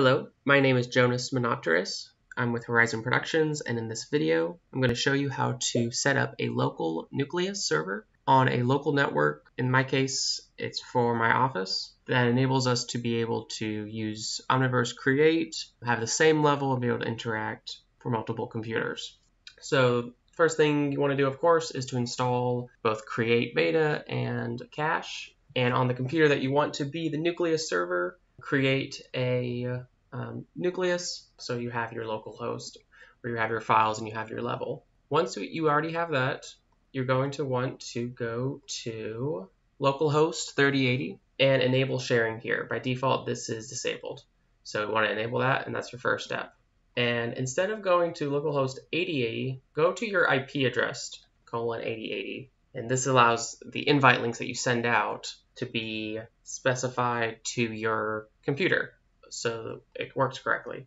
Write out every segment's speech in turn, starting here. Hello, my name is Jonas Monopteris. I'm with Horizon Productions, and in this video, I'm going to show you how to set up a local Nucleus server on a local network. In my case, it's for my office. That enables us to be able to use Omniverse Create, have the same level, and be able to interact for multiple computers. So first thing you want to do, of course, is to install both Create Beta and Cache. And on the computer that you want to be the Nucleus server, create a Nucleus, so you have your local host, where you have your files and you have your level. Once you already have that, you're going to want to go to localhost 3080 and enable sharing here. By default, this is disabled, so you want to enable that, and that's your first step. And instead of going to localhost 8080, go to your IP address, :8080. And this allows the invite links that you send out to be specified to your computer so it works correctly.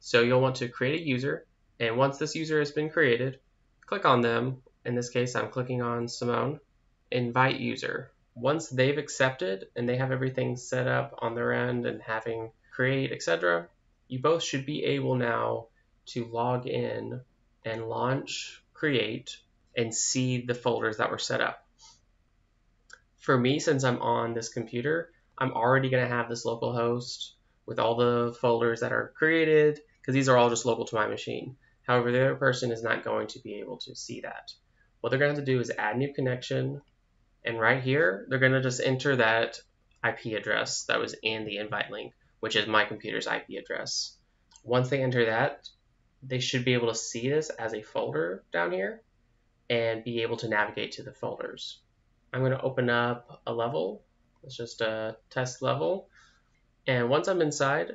So you'll want to create a user, and once this user has been created, click on them. In this case, I'm clicking on Simone. Invite user. Once they've accepted and they have everything set up on their end and having create, etc., you both should be able now to log in and launch Create and see the folders that were set up. For me, since I'm on this computer, I'm already going to have this local host with all the folders that are created, because these are all just local to my machine. However, the other person is not going to be able to see that. What they're going to have to do is add new connection, and right here, they're going to just enter that IP address that was in the invite link, which is my computer's IP address. Once they enter that, they should be able to see this as a folder down here and be able to navigate to the folders. I'm going to open up a level. It's just a test level. And once I'm inside,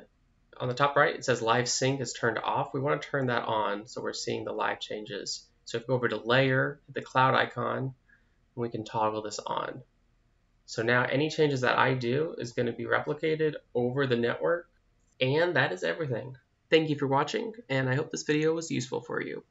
on the top right, it says live sync is turned off. We want to turn that on so we're seeing the live changes. So if we go over to layer, the cloud icon, we can toggle this on. So now any changes that I do is going to be replicated over the network. And that is everything. Thank you for watching, and I hope this video was useful for you.